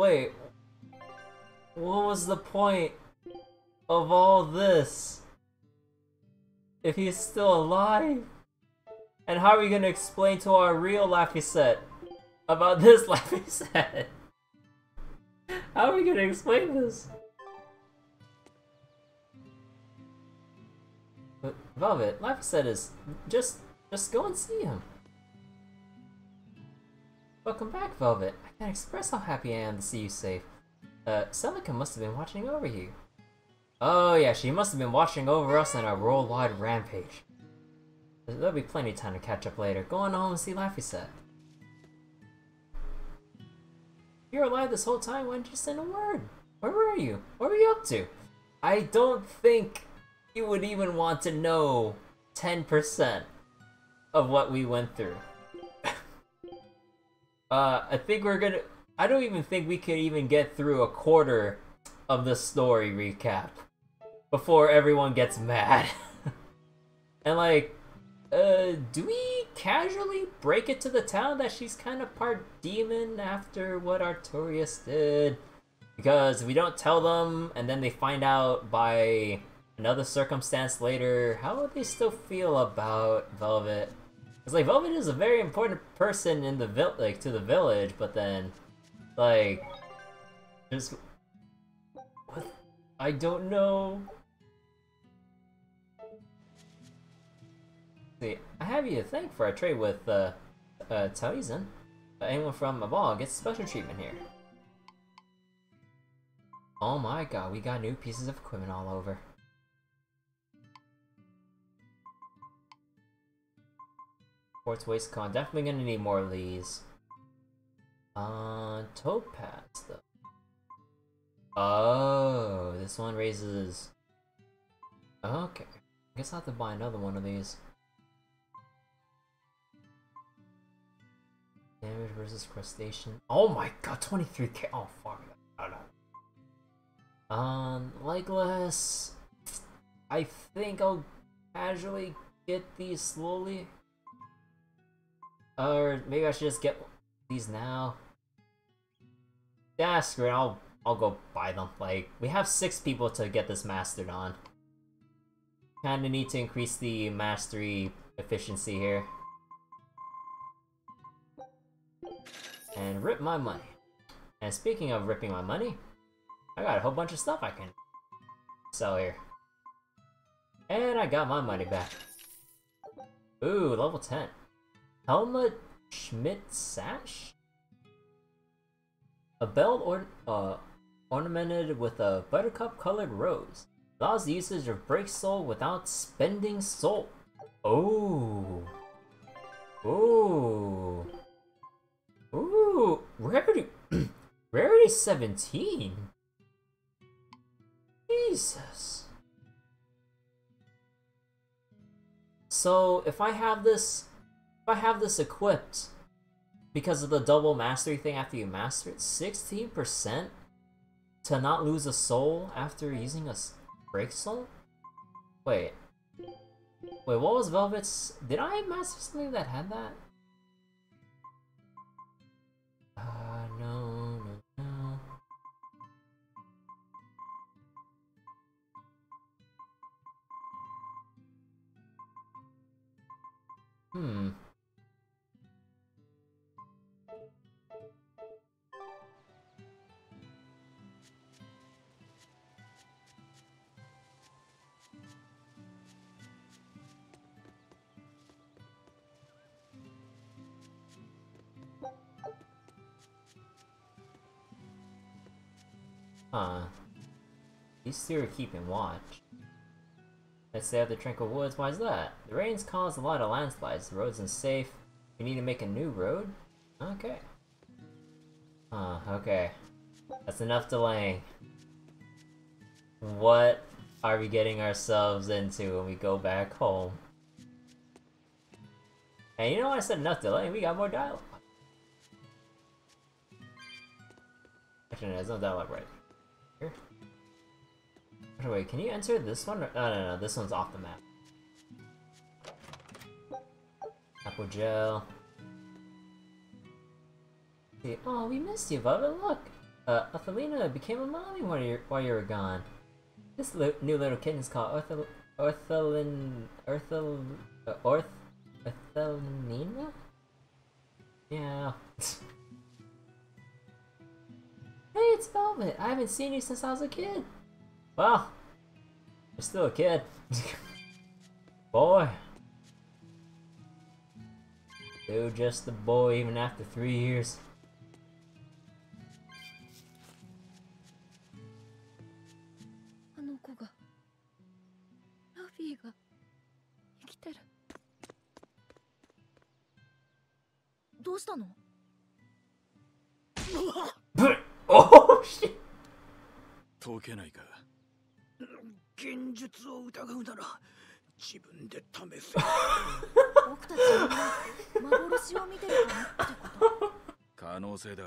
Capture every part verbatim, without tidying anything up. Wait. What was the point of all this? If he's still alive? And how are we gonna explain to our real Laphicet about this Laphicet? How are we gonna explain this? But Velvet, Laphicet is just just go and see him. Welcome back, Velvet. I can't express how happy I am to see you safe. Uh, Selica must have been watching over you. Oh yeah, she must have been watching over us in our worldwide rampage. There'll be plenty of time to catch up later. Go on home and see Laphicet. You're alive this whole time, why didn't you send a word? Where were you? What were you up to? I don't think you would even want to know ten percent of what we went through. Uh, I think we're gonna... I don't even think we could even get through a quarter of the story recap before everyone gets mad. And like, uh, do we casually break it to the town that she's kind of part demon after what Artorious did? Because if we don't tell them and then they find out by another circumstance later, how would they still feel about Velvet? It's like Velvet is a very important person in the vil like to the village, but then, like, just what? I don't know. See, I have you to thank for our trade with uh, uh, Taizen. Anyone from Aball gets special treatment here. Oh my God, we got new pieces of equipment all over. Quartz waste con, definitely gonna need more of these. Uh, toe pads though. Oh, this one raises. Okay, I guess I have to buy another one of these. Damage versus crustacean. Oh my God, twenty-three K. Oh fuck. I don't know. Um, legless. I think I'll casually get these slowly. Or maybe I should just get these now. Yeah, screw it, I'll, I'll go buy them. Like, we have six people to get this mastered on. Kinda need to increase the mastery efficiency here. And rip my money. And speaking of ripping my money, I got a whole bunch of stuff I can sell here. And I got my money back. Ooh, level ten. Helmut Schmidt sash? A belt or uh, ornamented with a buttercup colored rose. Allows the usage of break soul without spending soul. Oh. Ooh. Ooh. Rarity. Rarity seventeen. Jesus. So if I have this I have this equipped because of the double mastery thing after you master it, sixteen percent to not lose a soul after using a break soul? Wait. Wait, what was Velvet's... Did I master something that had that? Uh, no, no, no. Hmm. Huh. These two are keeping watch. Let's stay out the Tranquil Woods. Why is that? The rain's caused a lot of landslides. The road's unsafe. We need to make a new road? Okay. Huh, okay. That's enough delaying. What are we getting ourselves into when we go back home? And you know what? I said enough delaying. We got more dialogue. Actually, no, there's no dialogue right. Wait, can you enter this one? Or, oh, no, no, this one's off the map. Apple gel. See, oh, we missed you, Velvet. Look, Uh, Othelina became a mommy while you while you were gone. This li new little kitten is called Orthel Orthelin Orthel uh, Orth Othelina. Yeah. Hey, it's Velvet. I haven't seen you since I was a kid. Well, you're still a kid, boy. Still just a boy even after three years. Oh shit! 解けないか。現実を疑うなら自分で試せ。僕たちは幻を見てるからってこと。可能性だ。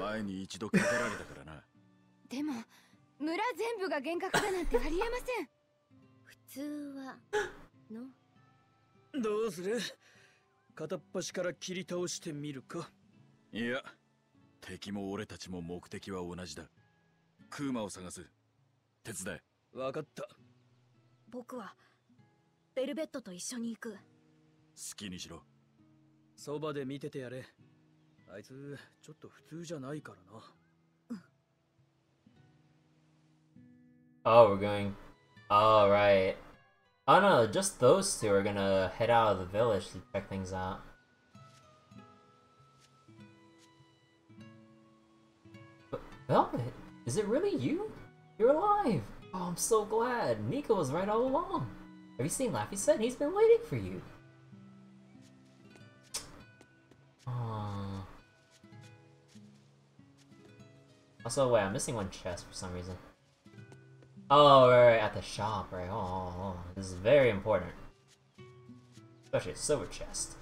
前に一度かけられたからな。でも村全部が幻覚だなんてありえません。普通はの。どうする？片っ端から切り倒してみるか。いや、敵も俺たちも目的は同じだ。クーマを探す。手伝え。わかった。僕はベルベットと一緒に行く。好きにしろ。そばで見ててやれ。あいつちょっと普通じゃないからな。Oh, we're going. All right. Oh no, just those two are gonna head out of the village to check things out. But Velvet, is it really you? You're alive! Oh, I'm so glad! Nico was right all along! Have you seen Laphicet? He's been waiting for you! Aww. Also, wait, I'm missing one chest for some reason. Oh, right, right, at the shop, right? Oh, oh, oh, this is very important. Especially a silver chest.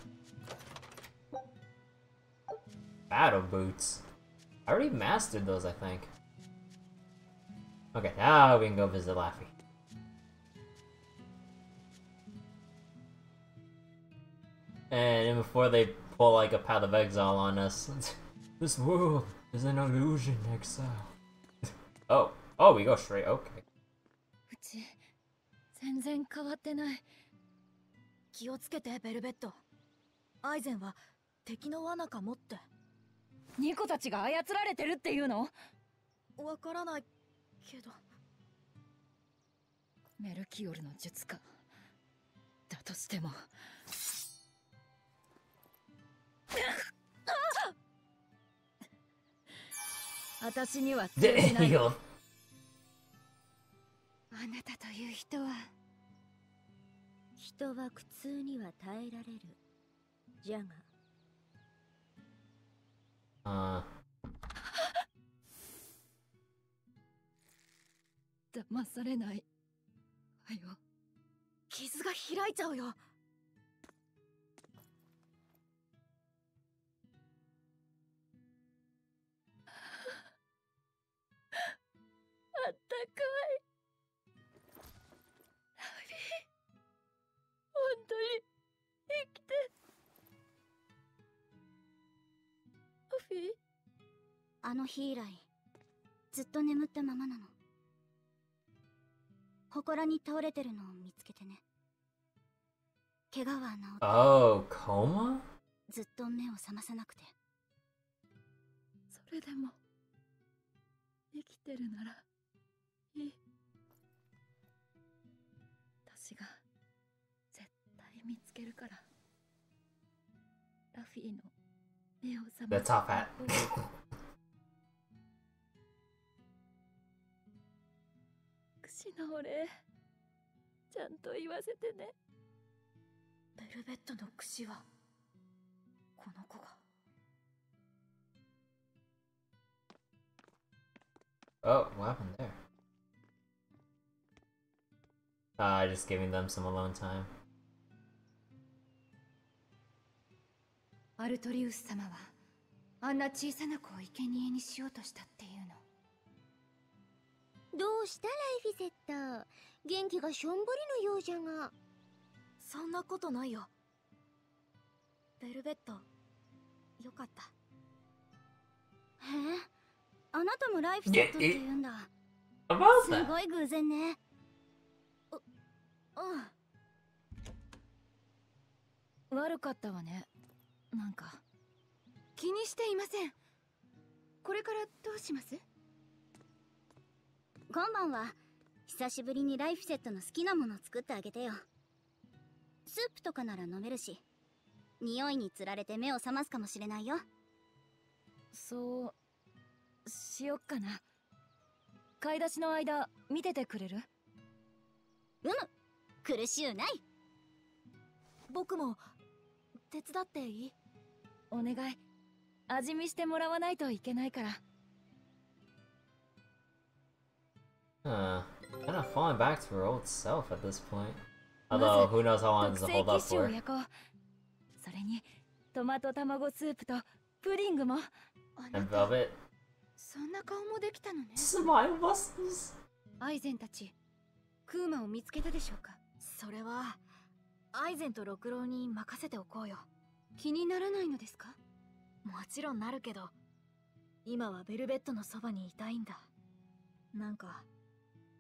Battle boots. I already mastered those, I think. Okay, now we can go visit Laphicet. And before they pull like a path of exile on us, this world is an illusion exile. Oh, oh, we go straight, okay. 全然変わってない。気をつけてベルベット。アイゼンは敵の罠かもって。ニコたちが操られてるっていうの？わからないけど。メルキオルの術か。だとしても私には通じない。あなたという人は人は苦痛には耐えられる。じゃがあだまされないはよ。傷が開いちゃうよ。あったかい。本当に生きて。オフィー、あの日以来ずっと眠ったままなの。祠に倒れてるのを見つけてね。怪我は治った。Oh, coma? ずっと目を覚まさなくて。それでも生きてるならいい。私が見つけるから。ラフィーの目を覚ました。くしのお礼、ちゃんと言わせてね。ベルベットのくしはこの子が。Oh, what happened there? Ah, uh, just giving them some alone time. アルトリウス様はあんな小さな子を生贄にしようとしたっていうの。どうしたライフィセット、元気がしょんぼりのようじゃが。そんなことないよベルベット、よかった。へえ、あなたもライフセットって言うんだ。すごい偶然ね。ああ。悪かったわね。なんか気にしていません。これからどうします？今晩は久しぶりにライフセットの好きなものを作ってあげてよ。スープとかなら飲めるし、匂いにつられて目を覚ますかもしれないよ。そうしよっかな。買い出しの間見ててくれる？うむ、苦しゅうない。僕も手伝っていい？お願い、味見してもらわないといけないから。Huh. Kind of falling back to her old self at this point. Although who knows how long this will hold up for. それにトマト卵スープとプディングも。And Velvet. そんな顔もできたのね。アイゼンたち、クーマを見つけたでしょうか？それはアイゼンと六郎に任せておこうよ。気にならないのですか？もちろんなるけど、今はベルベットのそばにいたいんだ。なんか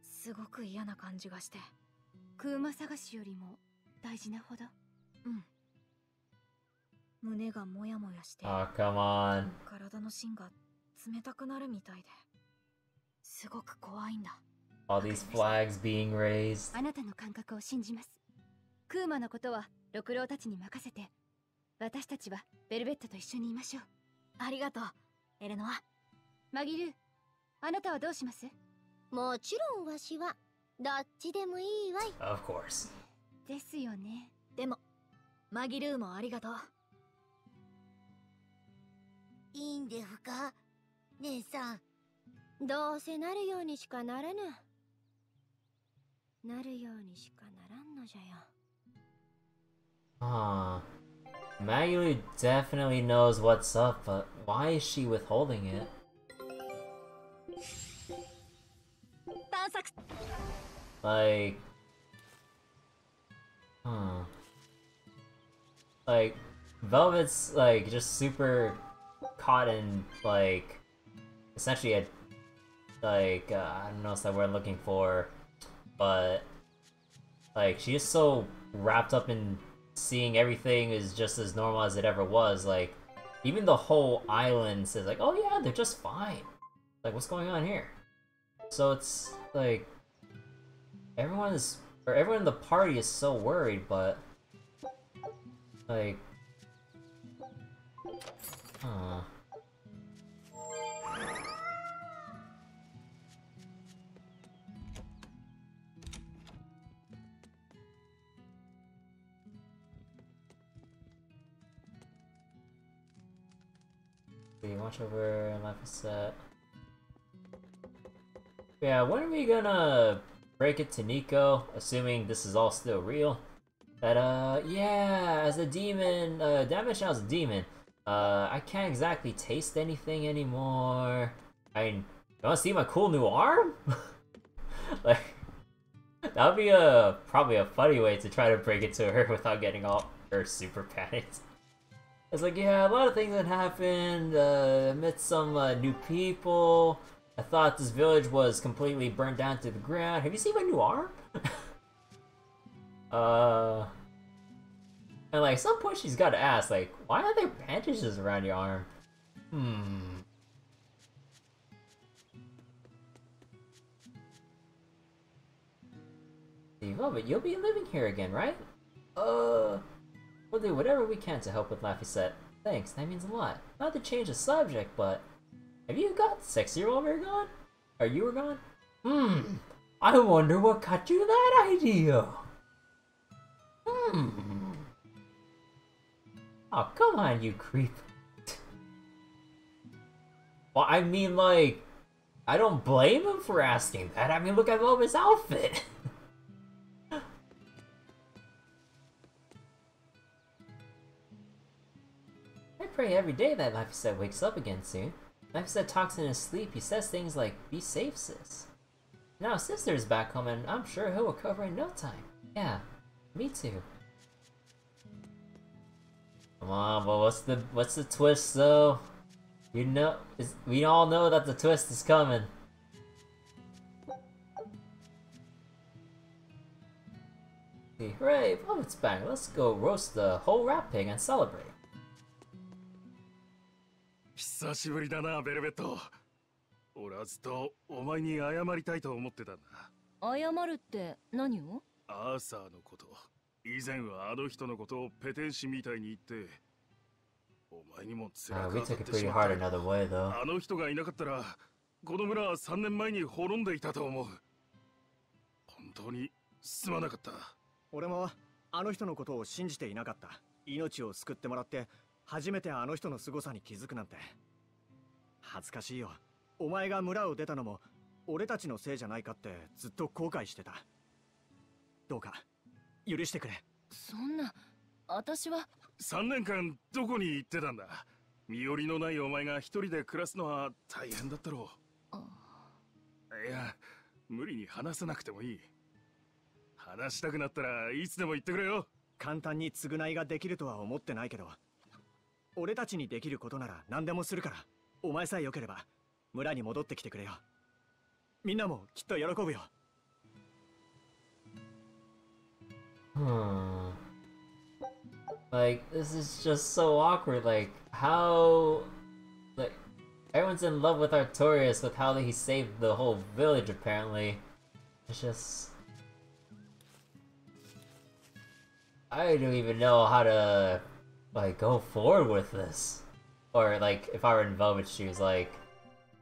すごく嫌な感じがして。クーマ探しよりも大事なほど。うん、胸がモヤモヤして、あ、カモン、体の芯が冷たくなるみたいで、すごく怖いんだ。 All these flags being raised。 あなたの感覚を信じます。クーマのことは六郎たちに任せて、私たちはベルベットと一緒にいましょう。ありがとう、エレノア。マギルー、あなたはどうします？もちろんわしはどっちでもいいわい。 Of course。 ですよね。でもマギルーもありがとう。いいんでふか、姉さん。どうせなるようにしかならぬ。なるようにしかならんのじゃよ。ああ。Maggie definitely knows what's up, but why is she withholding it? Like, huh? Like, Velvet's like just super caught in like essentially a like uh, I don't know what's that word I'm looking for, but like she's just so wrapped up in. Seeing everything is just as normal as it ever was. Like, even the whole island says like, oh yeah, they're just fine. Like, what's going on here? So it's like, everyone is, or everyone in the party is so worried, but like, huh. Watch over Laphicet. Yeah, when are we gonna break it to Nico? Assuming this is all still real. That uh, yeah, as a demon, uh, damage now is a demon. Uh, I can't exactly taste anything anymore. I mean, you wanna see my cool new arm? Like, that would be a probably a funny way to try to break it to her without getting all her super panicked. It's like, yeah, a lot of things that happened, uh, met some uh, new people. I thought this village was completely burned down to the ground. Have you seen my new arm? uh, and like, at some point she's got to ask, like, why are there bandages around your arm? Hmm. Oh, but you'll be living here again, right? Uh... We'll do whatever we can to help with Laphicet. Thanks, that means a lot. Not to change the subject, but... Have you got sexier while we're gone? Or you were gone? Hmm... I wonder what got you that idea! Hmm... Oh, come on, you creep. Well, I mean, like... I don't blame him for asking that. I mean, look at Velvet's outfit! Pray every day that Laphicet wakes up again soon. Laphicet talks in his sleep. He says things like, be safe, sis. Now sister is back home and I'm sure he'll recover in no time. Yeah, me too. Come on, but what's the what's the twist though? You know, is, we all know that the twist is coming. Hooray, Velvet's back. Let's go roast the whole rat pig and celebrate. 久しぶりだな、ベルベット。俺はずっとお前に謝りたいと思ってたんだ。謝るって何を？アーサーのこと。以前はあの人のことをペテン師みたいに言って、お前にも辛かったってしまった。あの人がいなかったら、この村はさんねんまえに滅んでいたと思う。本当にすまなかった。俺もあの人のことを信じていなかった。命を救ってもらって。初めてあの人の凄さに気づくなんて恥ずかしいよ。お前が村を出たのも俺たちのせいじゃないかってずっと後悔してた。どうか許してくれ。そんな、私はさんねんかんどこに行ってたんだ。身寄りのないお前が一人で暮らすのは大変だったろう。いや、無理に話さなくてもいい。話したくなったらいつでも言ってくれよ。簡単に償いができるとは思ってないけど、俺たちにできることなら何でもするから、お前さえ良ければ村に戻ってきてくれよ。みんなもきっと喜ぶよ。Hmm. Like this is just so awkward. Like how, like everyone's in love with Artorious with how he saved the whole village. Apparently, it's just I don't even know how to. Like, go forward with this. Or, like, if I were in Velvet's shoes, like...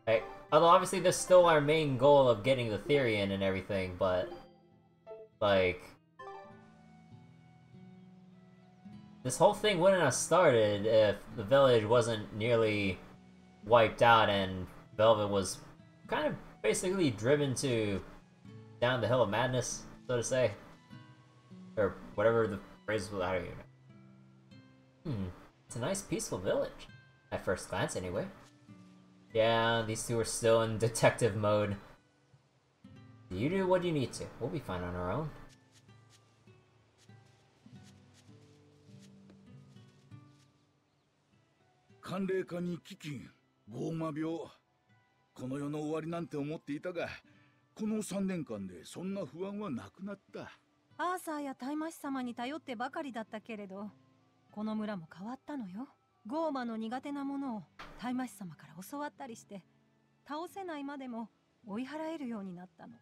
like although, obviously, there's still our main goal of getting the theory in and everything, but... like... this whole thing wouldn't have started if the village wasn't nearly wiped out and Velvet was kind of basically driven to... down the hill of madness, so to say. Or whatever the phrase was, I don't even know. Hmm, it's a nice peaceful village. At first glance, anyway. Yeah, these two are still in detective mode. You do what you need to. We'll be fine on our own. Kanreika ni kikin, gouma byou. Kono yo no owari nante omotte ita ga, konoさんねんかんでそんな不安はなくなった。アーサーやタイマシ様に頼ってばかりだったけれど。この村も変わったのよ。ゴーマの苦手なものをタイマシ様から教わったりして、倒せないまでも追い払えるようになったの。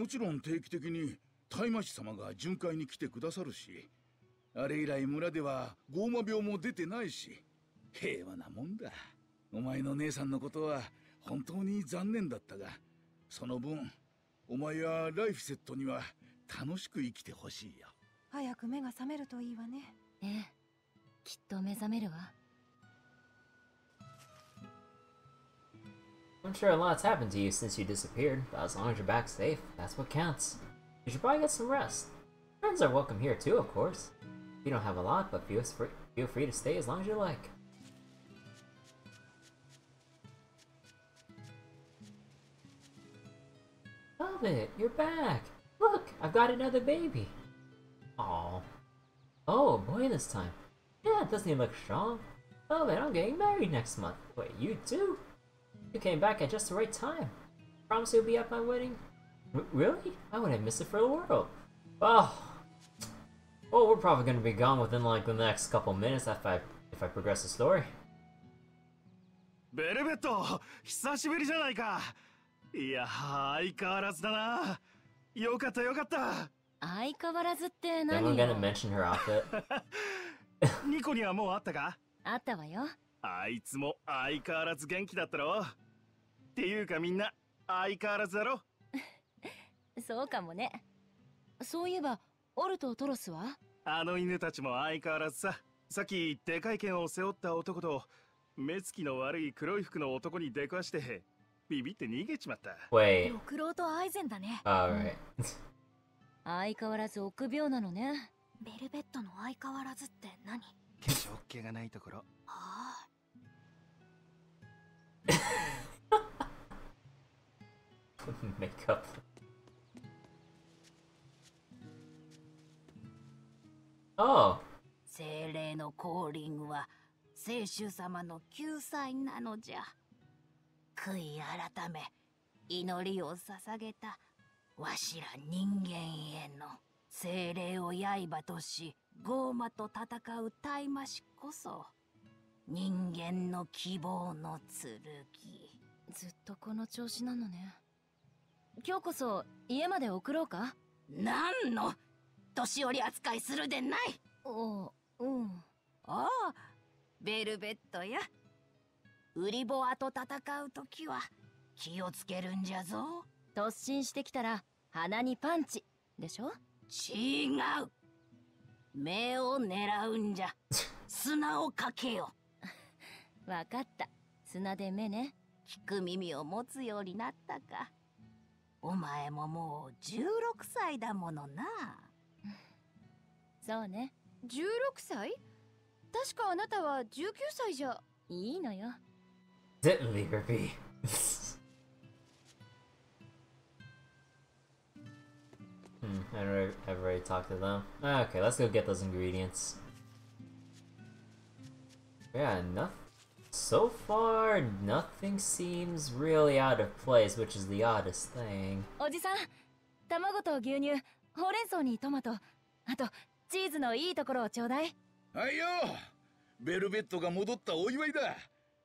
もちろん定期的にタイマシ様が巡回に来てくださるし、あれ以来村ではゴーマ病も出てないし、平和なもんだ。お前の姉さんのことは本当に残念だったが、その分お前やLaphicetには楽しく生きてほしいよ。早く目が覚めるといいわね。ええ。きっと目覚めるわ。 I'm sure a lot's happened to you since you disappeared, but as long as you're back safe, that's what counts. You should probably get some rest. Friends are welcome here too, of course. You don't have a lot, but feel free, feel free to stay as long as you like. Love it, you're back! Look, I've got another baby! Aww. Oh, a boy this time. Yeah, it doesn't even look strong. Oh, man, I'm getting married next month. Wait, you too? You came back at just the right time. Promise you'll be at my wedding? R really? I wouldn't miss it for the world. Oh. Well, we're probably going to be gone within like the next couple minutes if I, if I progress the story. Velvet, it's been a while, right? Yeah, it's been a while. Good, good. I'm going to mention her outfit. ニコにはもう会ったか？あったわよ。あいつも相変わらず元気だったろ。っていうかみんな相変わらずだろ。そうかもね。そういえばオルとトロスは？あの犬たちも相変わらずさ。さっきでかい剣を背負った男と目つきの悪い黒い服の男に出くわしてビビって逃げちまった。おい。ろくろうとアイゼンだね。相変わらず臆病なのね。ベルベットの相変わらずって何？化粧っ気がないところ。ああ。メイクアップ。ああ。精霊のコーリングは聖主様の救済なのじゃ。悔い改め祈りを捧げたわしら人間への精霊を刃としゴーマと戦う大魔師こそ人間の希望の剣。ずっとこの調子なのね。今日こそ家まで送ろうか。何の年寄り扱いするでない。おう、うん。ああ、ベルベットやウリボアと戦うときは気をつけるんじゃぞ。突進してきたら鼻にパンチでしょ。違う、目を狙うんじゃ。砂をかけよ。分かった、砂で目ね。聞く耳を持つようになったか。お前ももうじゅうろくさいだものな。そうね、じゅうろくさい？確かあなたはじゅうきゅうさいじゃ。いいのよ。Didn't we repeat? Hmm, I've already, I've already talked to them. Okay, let's go get those ingredients. Yeah, enough. So far, nothing seems really out of place, which is the oddest thing. おじさん、卵と牛乳、ほうれん草にトマト、あとチーズのいいところをちょうだい。はいよ。ベルベットが戻ったお祝いだ。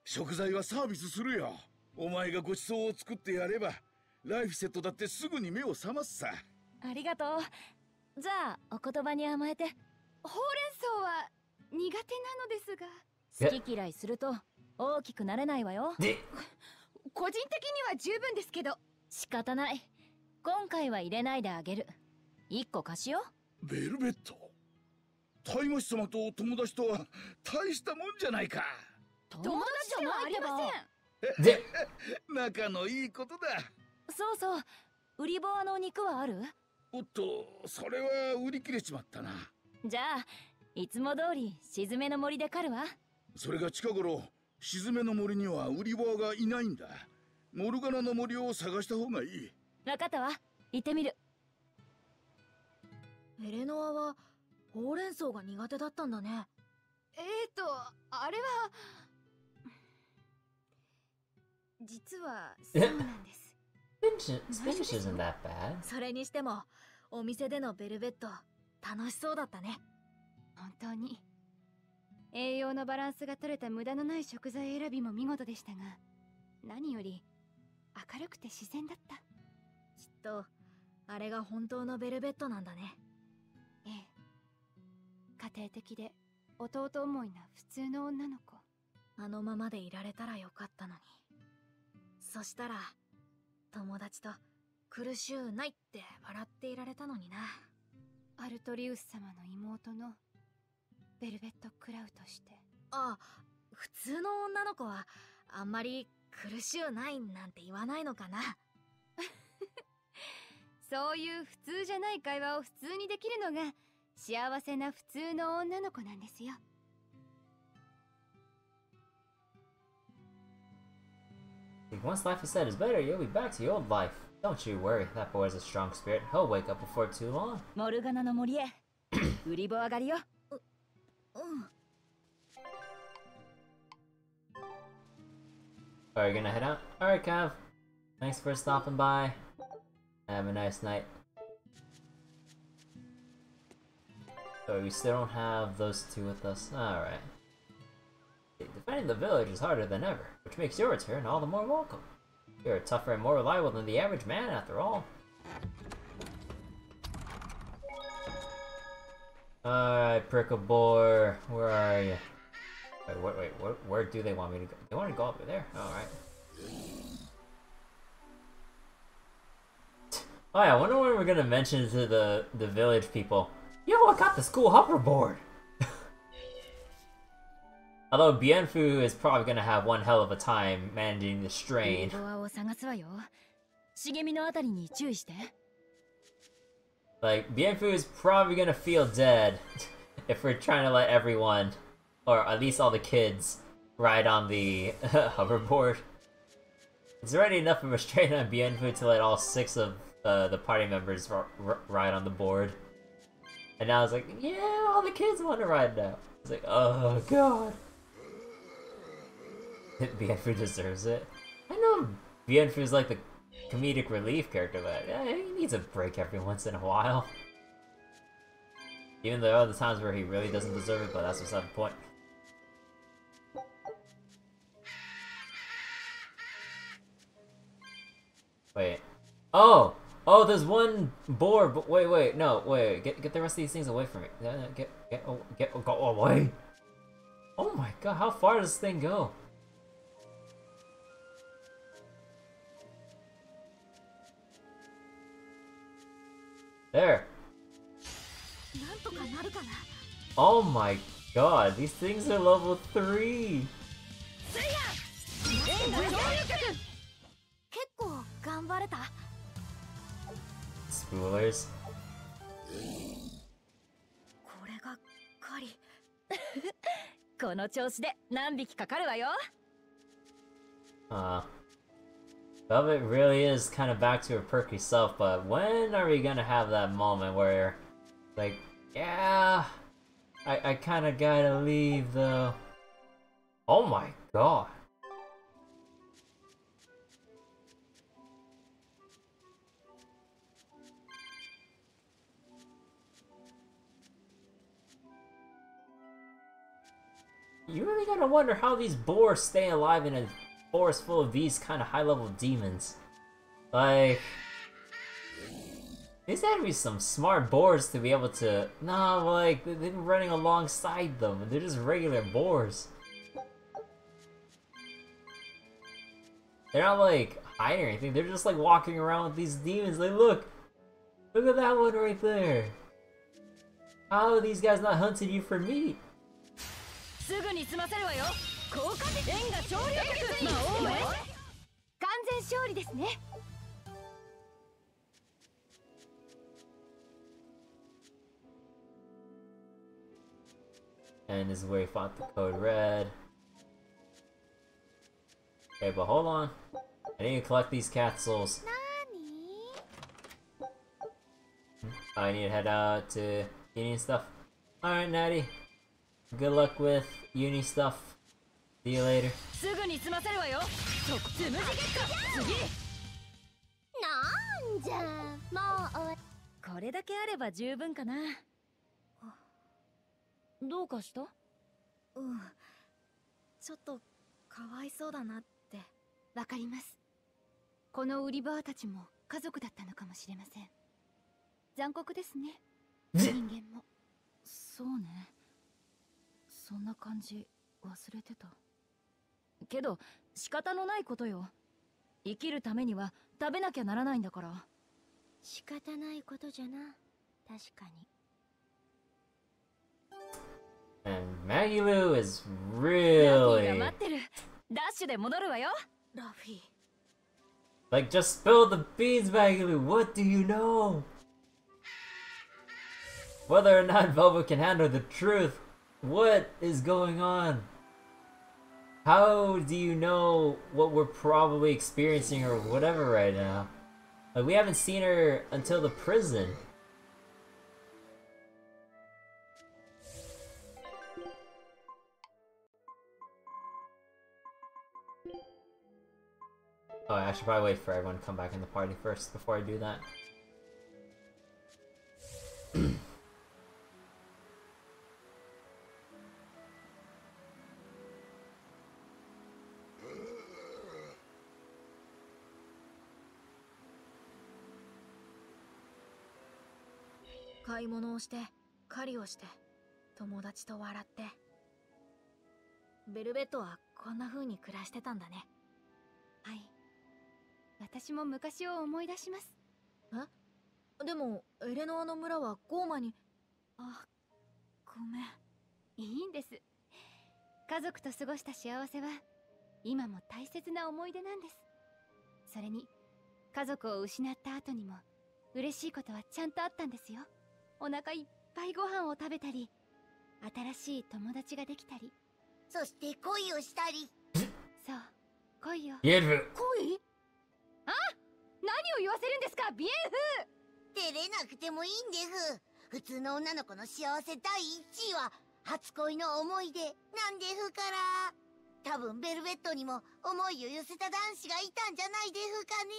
食材はサービスするよ。お前がごちそうを作ってやればライフセットだってすぐに目を覚ますさ。ありがとう。じゃあお言葉に甘えて。ほうれん草は苦手なのですが。好き嫌いすると大きくなれないわよ。個人的には十分ですけど。仕方ない、今回は入れないであげる。いっこ貸しよ。ベルベット、大魔師様とお友達とは大したもんじゃないか。友達ではありません。仲のいいことだ。そうそう、ウリボアの肉はある？おっと、それは売り切れちまったな。じゃあいつも通り沈めの森で狩るわ。それが近頃沈めの森にはウリボアがいないんだ。モルガナの森を探した方がいい。分かったわ、行ってみる。エレノアはほうれん草が苦手だったんだね。えーと、あれは実はそうなんです。それにしてもお店でのベルベット楽しそうだったね。本当に栄養のバランスが取れた無駄のない食材選びも見事でしたが、何より明るくて自然だった。きっとあれが本当のベルベットなんだね。ええ、家庭的で弟思いな普通の女の子。あのままでいられたらよかったのに。そしたら友達と苦しゅうないって笑っていられたのにな。アルトリウス様の妹のベルベット・クラウとして。ああ、普通の女の子はあんまり苦しゅうないなんて言わないのかな。そういう普通じゃない会話を普通にできるのが幸せな普通の女の子なんですよ。Once life is said is better, you'll be back to your old life. Don't you worry, that boy is a strong spirit. He'll wake up before too long. モルガナの森へ。ウリボア狩りよ。う、うん。Are you gonna head out? Alright, Cav. Thanks for stopping by. Have a nice night. So we still don't have those two with us. Alright. Defending the village is harder than ever, which makes your return all the more welcome. You're tougher and more reliable than the average man, after all. Alright, Prickabore, where are you? Wait, wait, wait, where, where do they want me to go? They want to go up there? Alright. Oh yeah, I wonder when we're gonna mention to the, the village people. Yo, I got this cool hoverboard! Although Bienfu is probably gonna have one hell of a time managing the strain. Like, Bienfu is probably gonna feel dead if we're trying to let everyone, or at least all the kids, ride on the hoverboard. It's already enough of a strain on Bienfu to let all six of uh, the party members r r ride on the board. And now it's like, yeah, all the kids want to ride now. It's like, oh god. Bienfu deserves it. I know Bienfu's like the comedic relief character, but yeah, he needs a break every once in a while. Even though the times where he really doesn't deserve it, but that's beside the point. Wait. Oh! Oh, there's one boar, but wait, wait, no, wait, get get the rest of these things away from me. No, no, get, get, oh, get, oh, go away! Oh my god, how far does this thing go? There! Oh my god, these things are level three! Spoolers. Uh, Velvet really is kind of back to her perky self, but when are we gonna have that moment where, like, yeah, I, I kind of gotta leave though. Oh my god. You really gotta wonder how these boars stay alive in a forest full of these kind of high-level demons. Like, these had to be some smart boars to be able to. Nah, like they've been running alongside them, and they're just regular boars. They're not like hiding or anything. They're just like walking around with these demons. Like, look, look at that one right there. How are these guys not hunting you for meat? And this is where he fought the code red. Okay, but hold on. I need to collect these cat souls. I need to head out to uni and stuff. Alright, Natty. Good luck with uni stuff. See you later.そんな感じ忘れてたけど仕方のないことよ。生きるためには食べなきゃならないんだから。仕方ないことじゃな、確かに。 And Maggie Lou is really 待ってる。ダッシュで戻るわよ、ラフィー。 Like just spill the beans, Maggie Lou. What do you know? Whether or not Velvet can handle the truth. What is going on? How do you know what we're probably experiencing or whatever right now? Like, we haven't seen her until the prison. Oh, I should probably wait for everyone to come back in the party first before I do that.家族と過ごした幸せは今も大切な思い出なんです。それに家族を失った後にも嬉しいことはちゃんとあったんですよ。 お腹いっぱいご飯を食べたり、新しい友達ができたり、そして恋をしたり。そう、恋を。ビエンフ。恋？あ、何を言わせるんですか、ビエンフ。照れなくてもいいんです。普通の女の子の幸せだいいちいは初恋の思い出なんですから。多分ベルベットにも思いを寄せた男子がいたんじゃないでふかね。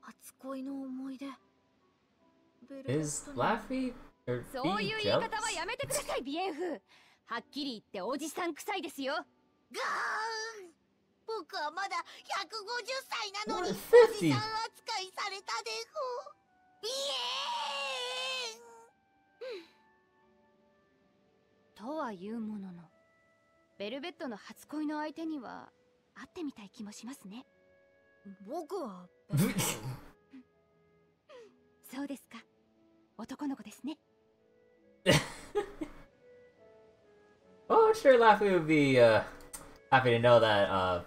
初恋の思い出。Is Laphicet or Being jealous? そういう言い方はやめてください、ビエンフ。はっきり言っておじさん臭いですよ。ガーン。僕はまだひゃくごじゅっさいなのにおじさん扱いされたでふ。ビエン。とはいうものの、ベルベットの初恋の相手には会ってみたい気もしますね。僕は。そうですか。男の子ですね。Oh, sure, Laphicet would be uh, happy to know that uh,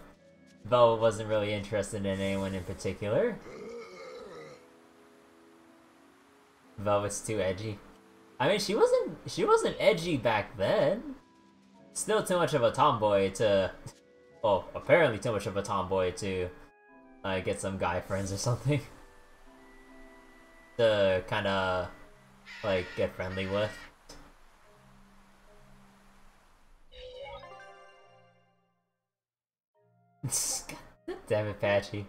Velvet wasn't really interested in anyone in particular. Velvet's too edgy. I mean, she wasn't she wasn't edgy back then. Still too much of a tomboy to, well, apparently too much of a tomboy to uh, get some guy friends or something. To kind of like get friendly with. Damn it, Patchy.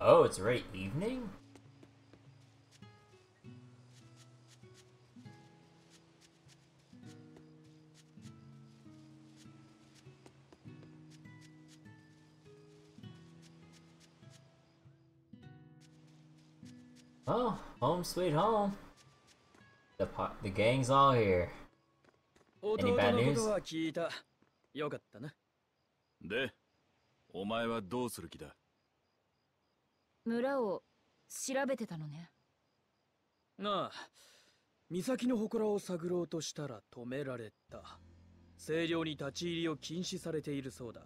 Oh, it's already evening? Oh, home sweet home. The po the gang's all here. Any bad news? よかったな。で、お前はどうする気だ？村を調べてたのね。なあ、岬の祠を探ろうとしたら止められた。清涼に立ち入りを禁止されているそうだ。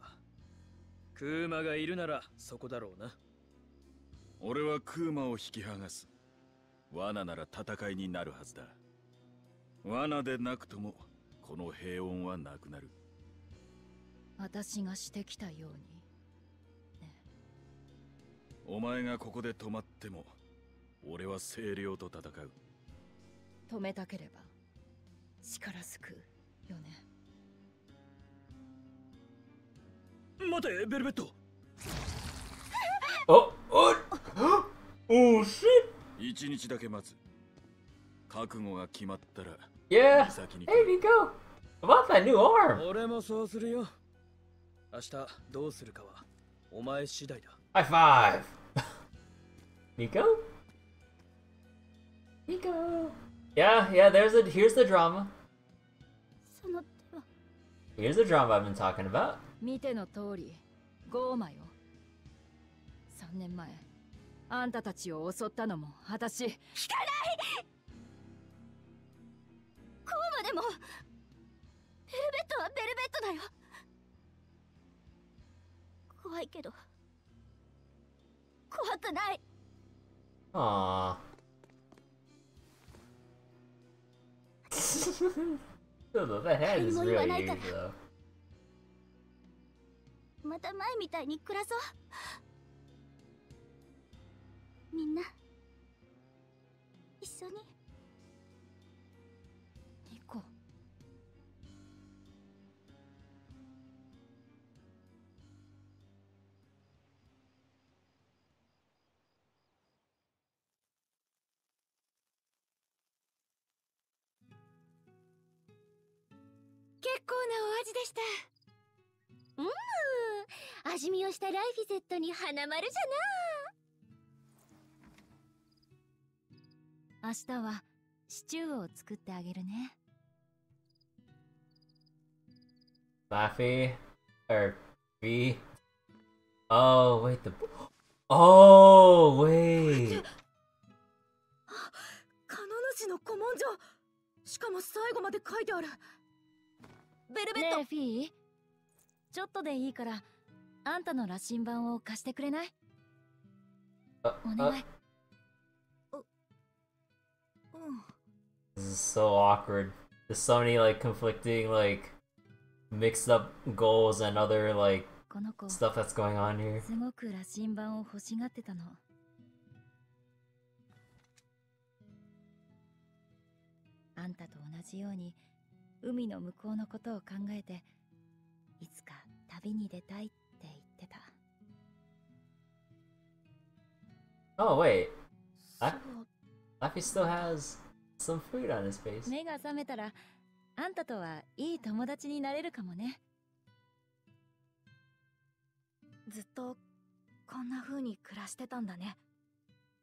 クーマがいるならそこだろうな。俺はクーマを引き剥がす。罠なら戦いになるはずだ。罠でなくともこの平穏はなくなる。私がしてきたように。お前がここで止まっても、俺は清涼と戦う。止めたければ、力すくよね。待て、ベルベット。お、お、お、し。一日だけ待つ。覚悟が決まったら。Yeah. Hey, Nico. About that new arm. 俺もそうするよ。明日どうするかはお前次第だ。High five. Nico? Nico! Yeah, yeah, there's a- here's the drama. Here's the drama I've been talking about. 見ての通り、ゴーマよ。さんねんまえ、あんたたちを襲ったのも私。引かない！ゴーマでも、ベルベットはベルベットだよ。怖いけど、怖くない。ああ。何も言わないから。また前みたいに暮らそう。みんな一緒に。ニコ。結構なお味でした。うん、味見をしたライフィセットに花丸じゃな。明日はシチューを作ってあげるね。Laphicet or B? Oh wait the Oh wait. カノヌシの古文書。しかも最後まで書いてある。ベルベット、ねえフィー、ちょっとでいいからあんたの羅針盤を貸してくれない？お願い。This is so awkward. There's so many like conflicting like mixed up goals and other like stuff that's going on here. すごく羅針盤を欲しがってたの。あんたと同じように海の向こうのことを考えて、いつか旅に出たいって言ってた。Oh wait, Laphicet still has some food on his face. 目が覚めたらあんたとはいい友達になれるかもね。ずっとこんな風に暮らしてたんだね、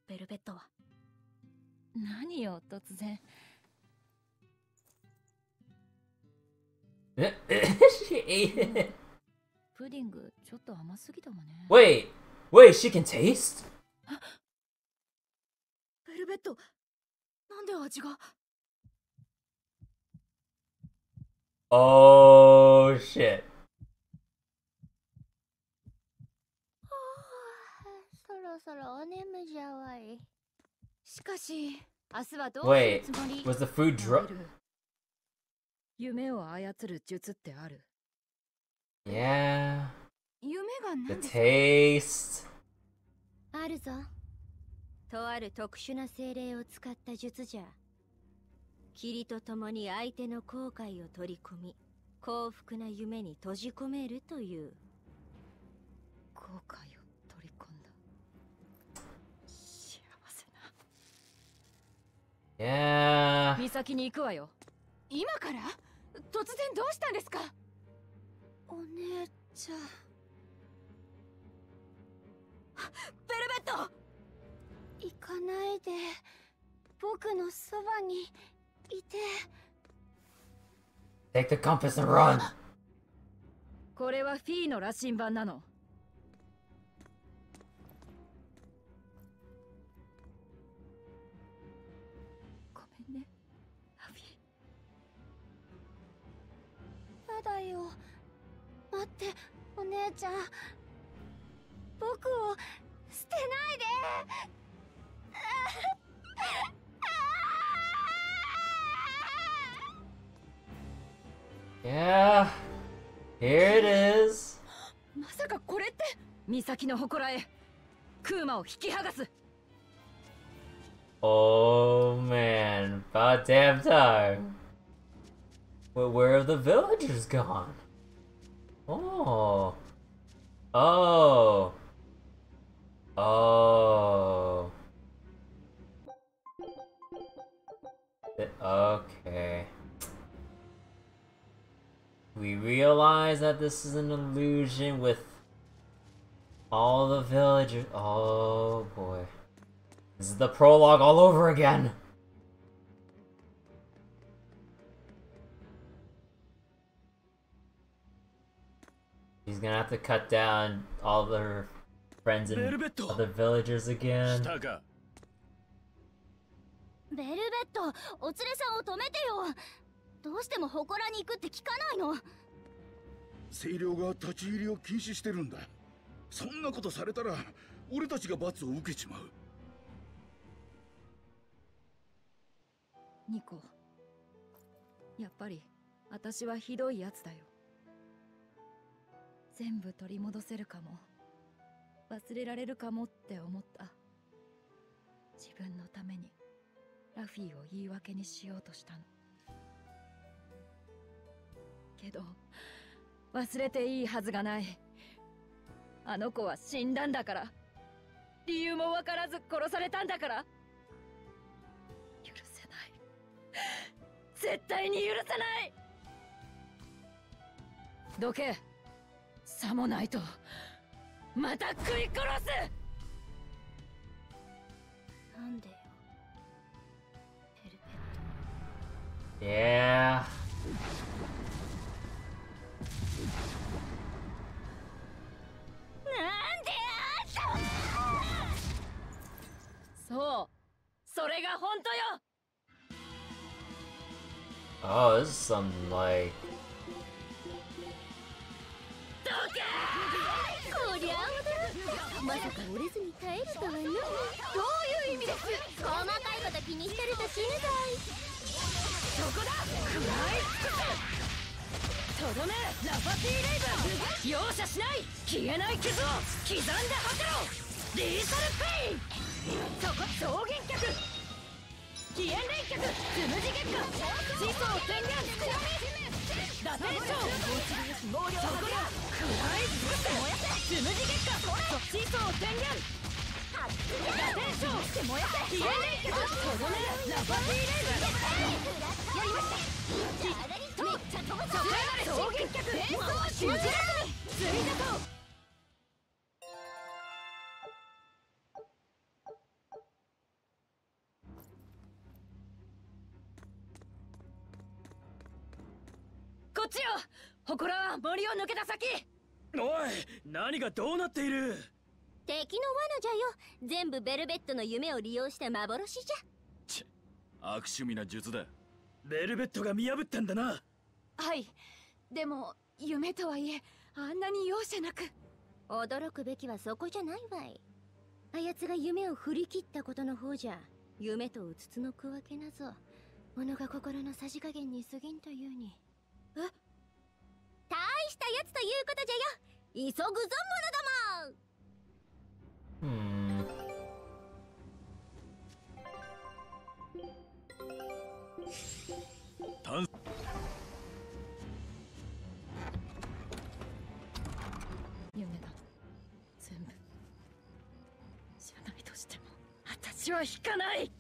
ベルベットは。何よ突然。She ate it. プディングちょっと甘すぎたもんね。Wait, wait, she can taste? ベルベット、なんで味が？ Oh shit.そろお眠じゃわい。しかし、明日はどういうつもり？ Wait, was the food drunk? 夢を操る術ってある。Yeah. 夢が何ですか？ The taste. あるぞ。とある特殊な精霊を使った術じゃ。霧と共に相手の後悔を取り込み、幸福な夢に閉じ込めるという。後悔を。いやー、岬に行くわよ。今から？突然どうしたんですか？お姉ちゃん。ベルベット！行かないで、僕のそばにいて。Take the compass and run! これはフィーの羅針盤なの。だよ、待って、お姉ちゃん、僕を捨てないで。Yeah, here it is. まさかこれって岬の祠へクーマを引き剥がす。Oh man, about damn time.But where have the villagers gone? Oh. Oh. Oh. Okay. We realize that this is an illusion with all the villagers. Oh boy. This is the prologue all over again.He's gonna have to cut down all their friends and other villagers again. Velvet, お連れさんを止めてよ。どうしても祠に行くって聞かないの？清涼が立ち入りを禁止してるんだ。そんなことされたら俺たちが罰を受けちまう。ニコ、やっぱり私はひどいやつだよ。全部取り戻せるかも、忘れられるかもって思った。自分のためにラフィーを言い訳にしようとしたの。けど忘れていいはずがない。あの子は死んだんだから。理由もわからず殺されたんだから。許せない。絶対に許せない。どけ。さもないとまた食い殺す。なんでよ、ヘルメット。いやー、なんであんた。そう、それが本当よ。Oh, this is some likeこりゃ驚く。まさか折れずに耐えるとはね。どういう意味です？細かいこと気にしてると死ぬぞい。そこだ、食らいつくぞ。とどめ、ラファティーレイブン、容赦しない。消えない傷を刻んで吐くろ。リーサルペイン。そこ、増減脚。起源連脚つむじ月下地層天元つくのみ打天章そこだ食らい尽くせ燃やせつむじ月下地層天元打天章燃やせ起源連脚とどめるラバティレーズやりましたきっと衝撃脚変装は信じられない釣りだとこっちよ。祠は森を抜けた先。おい、何がどうなっている。敵の罠じゃよ。全部ベルベットの夢を利用した幻じゃ。ちっ、悪趣味な術だ。ベルベットが見破ったんだな。はい、でも夢とはいえあんなに容赦なく。驚くべきはそこじゃないわい。あやつが夢を振り切ったことの方じゃ。夢とうつつの区分けなぞ。物が心のさじ加減に過ぎんというに。え、大したやつということじゃよ。急ぐぞ者ども。うん。夢が全部じゃないとしても私は引かない。